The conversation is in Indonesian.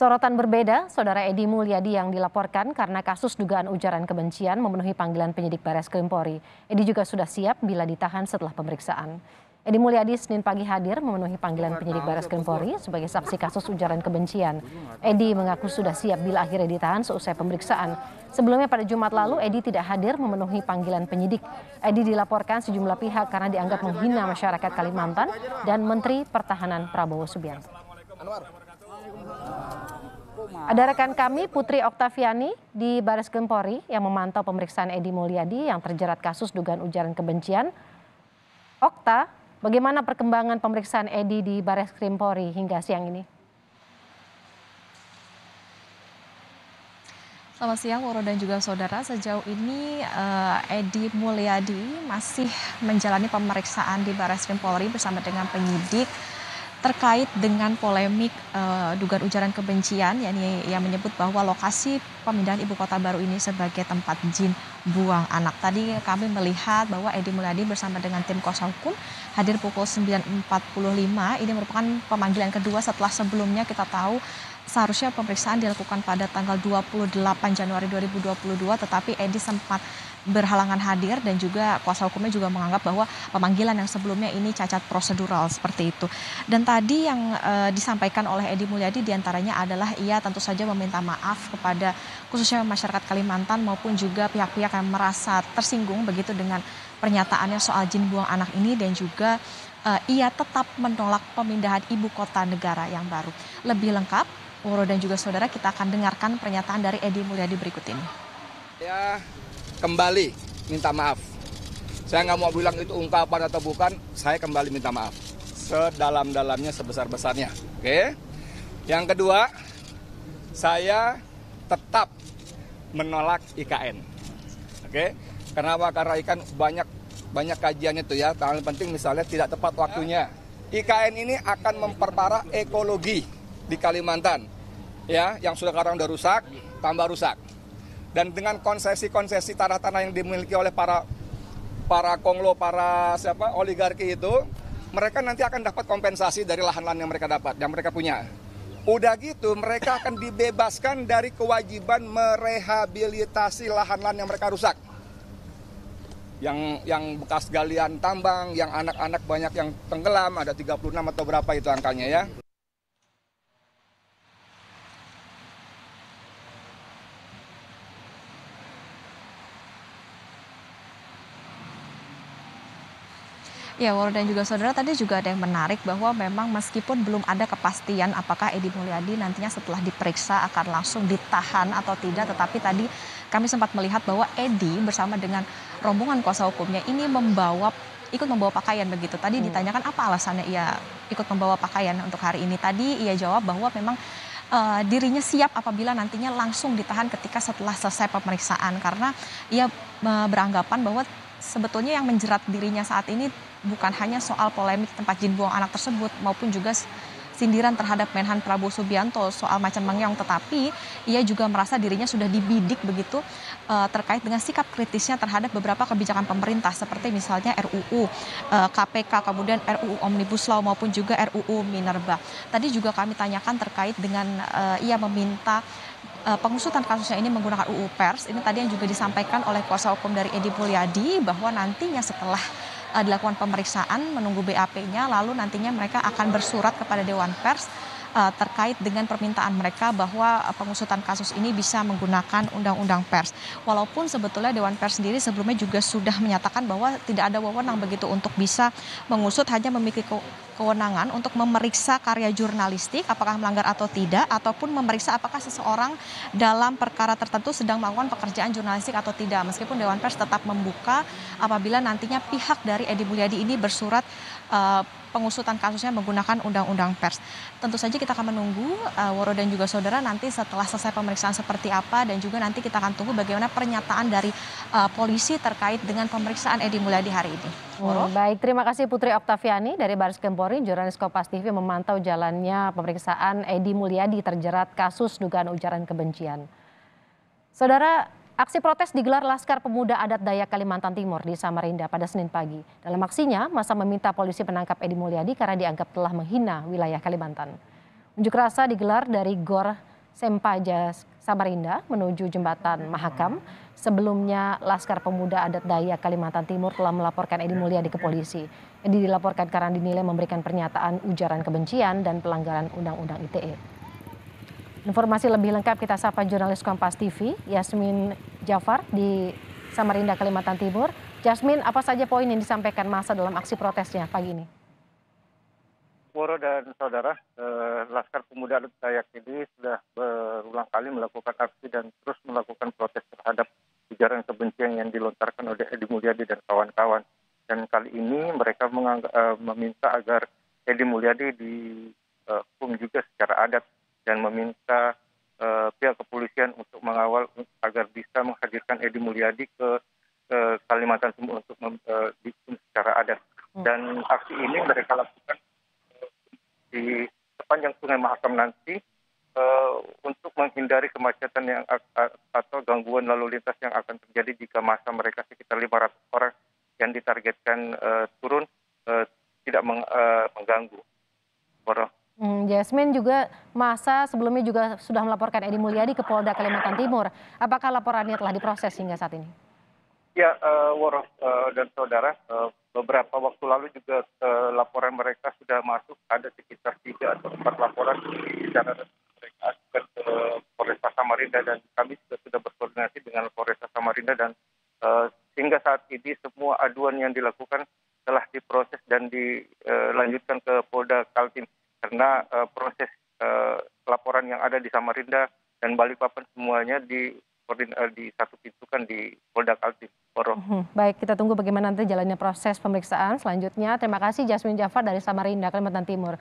Sorotan berbeda, Saudara Edy Mulyadi yang dilaporkan karena kasus dugaan ujaran kebencian memenuhi panggilan penyidik Bareskrim Polri. Edy juga sudah siap bila ditahan setelah pemeriksaan. Edy Mulyadi Senin pagi hadir memenuhi panggilan penyidik Bareskrim Polri sebagai saksi kasus ujaran kebencian. Edy mengaku sudah siap bila akhirnya ditahan seusai pemeriksaan. Sebelumnya pada Jumat lalu Edy tidak hadir memenuhi panggilan penyidik. Edy dilaporkan sejumlah pihak karena dianggap menghina masyarakat Kalimantan dan Menteri Pertahanan Prabowo Subianto. Ada rekan kami Putri Oktaviani di Bareskrim Polri yang memantau pemeriksaan Edy Mulyadi yang terjerat kasus dugaan ujaran kebencian. Okta, bagaimana perkembangan pemeriksaan Edy di Bareskrim Polri hingga siang ini? Selamat siang, Woro dan juga saudara. Sejauh ini Edy Mulyadi masih menjalani pemeriksaan di Bareskrim Polri bersama dengan penyidik terkait dengan polemik dugaan ujaran kebencian, yakni yang menyebut bahwa lokasi pemindahan ibu kota baru ini sebagai tempat jin buang anak. Tadi kami melihat bahwa Edy Mulyadi bersama dengan tim kuasa hukum hadir pukul 9.45. Ini merupakan pemanggilan kedua setelah sebelumnya kita tahu seharusnya pemeriksaan dilakukan pada tanggal 28 Januari 2022, tetapi Edy sempat berhalangan hadir dan juga kuasa hukumnya juga menganggap bahwa pemanggilan yang sebelumnya ini cacat prosedural seperti itu. Dan tadi yang disampaikan oleh Edy Mulyadi diantaranya adalah ia tentu saja meminta maaf kepada khususnya masyarakat Kalimantan maupun juga pihak-pihak yang merasa tersinggung begitu dengan pernyataannya soal jin buang anak ini, dan juga ia tetap menolak pemindahan ibu kota negara yang baru. Lebih lengkap, Woro dan juga saudara, kita akan dengarkan pernyataan dari Edy Mulyadi berikut ini. Ya, kembali minta maaf. Saya nggak mau bilang itu ungkapan atau bukan, saya kembali minta maaf sedalam-dalamnya, sebesar-besarnya. Oke. Yang kedua, saya tetap menolak IKN. Oke. Kenapa? Karena IKN banyak kajiannya itu ya. Yang penting misalnya tidak tepat waktunya. IKN ini akan memperparah ekologi di Kalimantan. Ya, yang sudah sekarang udah rusak, tambah rusak. Dan dengan konsesi-konsesi tanah-tanah yang dimiliki oleh para konglo, para siapa oligarki itu, mereka nanti akan dapat kompensasi dari lahan-lahan yang mereka dapat, yang mereka punya. Udah gitu, mereka akan dibebaskan dari kewajiban merehabilitasi lahan-lahan yang mereka rusak. Yang bekas galian tambang, yang anak-anak banyak yang tenggelam, ada 36 atau berapa itu angkanya ya. Ya, Woro dan juga saudara, tadi juga ada yang menarik bahwa memang meskipun belum ada kepastian apakah Edy Mulyadi nantinya setelah diperiksa akan langsung ditahan atau tidak, tetapi tadi kami sempat melihat bahwa Edy bersama dengan rombongan kuasa hukumnya ini ikut membawa pakaian begitu. Tadi ditanyakan apa alasannya ia ikut membawa pakaian untuk hari ini. Tadi ia jawab bahwa memang dirinya siap apabila nantinya langsung ditahan ketika setelah selesai pemeriksaan, karena ia beranggapan bahwa sebetulnya yang menjerat dirinya saat ini bukan hanya soal polemik tempat jin buang anak tersebut maupun juga sindiran terhadap Menhan Prabowo Subianto soal macan mengeong, tetapi ia juga merasa dirinya sudah dibidik begitu terkait dengan sikap kritisnya terhadap beberapa kebijakan pemerintah seperti misalnya RUU KPK, kemudian RUU Omnibus Law maupun juga RUU Minerba. Tadi juga kami tanyakan terkait dengan ia meminta pengusutan kasusnya ini menggunakan UU Pers. Ini tadi yang juga disampaikan oleh kuasa hukum dari Edy Mulyadi bahwa nantinya setelah dilakukan pemeriksaan menunggu BAP-nya, lalu nantinya mereka akan bersurat kepada Dewan Pers terkait dengan permintaan mereka bahwa pengusutan kasus ini bisa menggunakan Undang-Undang Pers. Walaupun sebetulnya Dewan Pers sendiri sebelumnya juga sudah menyatakan bahwa tidak ada wewenang begitu untuk bisa mengusut, hanya memiliki kewenangan untuk memeriksa karya jurnalistik apakah melanggar atau tidak, ataupun memeriksa apakah seseorang dalam perkara tertentu sedang melakukan pekerjaan jurnalistik atau tidak. Meskipun Dewan Pers tetap membuka apabila nantinya pihak dari Edy Mulyadi ini bersurat pengusutan kasusnya menggunakan Undang-Undang Pers. Tentu saja kita akan menunggu, Woro dan juga saudara, nanti setelah selesai pemeriksaan seperti apa, dan juga nanti kita akan tunggu bagaimana pernyataan dari polisi terkait dengan pemeriksaan Edy Mulyadi hari ini. Woro. Baik, terima kasih Putri Oktaviani dari Bareskrim Polri. Jurnalis Kompas TV memantau jalannya pemeriksaan Edy Mulyadi terjerat kasus dugaan ujaran kebencian. Saudara, aksi protes digelar Laskar Pemuda Adat Dayak Kalimantan Timur di Samarinda pada Senin pagi. Dalam aksinya, massa meminta polisi menangkap Edy Mulyadi karena dianggap telah menghina wilayah Kalimantan. Unjuk rasa digelar dari Gor Sempaja Samarinda menuju Jembatan Mahakam. Sebelumnya, Laskar Pemuda Adat Dayak Kalimantan Timur telah melaporkan Edy Mulyadi ke polisi. Edy dilaporkan karena dinilai memberikan pernyataan ujaran kebencian dan pelanggaran Undang-Undang ITE. Informasi lebih lengkap kita sapa jurnalis Kompas TV, Yasmin Jafar di Samarinda, Kalimantan Timur. Yasmin, apa saja poin yang disampaikan massa dalam aksi protesnya pagi ini? Woro dan saudara, Laskar Pemuda Adat Dayak ini sudah berulang kali melakukan aksi dan terus melakukan protes terhadap ujaran kebencian yang dilontarkan oleh Edy Mulyadi dan kawan-kawan. Dan kali ini mereka meminta agar Edy Mulyadi dihukum juga secara adat dan meminta pihak kepolisian untuk mengawal agar bisa menghadirkan Edy Mulyadi ke Kalimantan Timur untuk dihukum secara adat. Dan aksi ini mereka lakukan di sepanjang Sungai Mahakam nanti untuk menghindari kemacetan yang atau gangguan lalu lintas yang akan terjadi jika massa mereka sekitar 500 orang yang ditargetkan turun tidak mengganggu. Boro. Yasmin, juga massa sebelumnya juga sudah melaporkan Edy Mulyadi ke Polda Kalimantan Timur. Apakah laporannya telah diproses hingga saat ini? Ya, Woro dan saudara, beberapa waktu lalu juga laporan mereka sudah masuk, ada sekitar 3 atau 4 laporan secara mereka ajukan ke Polres Samarinda, dan kami juga sudah berkoordinasi dengan Polres Samarinda, dan hingga saat ini semua aduan yang dilakukan telah diproses dan dilanjutkan ke Polda Kaltim, karena proses laporan yang ada di Samarinda dan Balikpapan semuanya di satu pintu kan di Polda Kaltim. Baik, kita tunggu bagaimana nanti jalannya proses pemeriksaan selanjutnya. Terima kasih Yasmin Jafar dari Samarinda, Kalimantan Timur.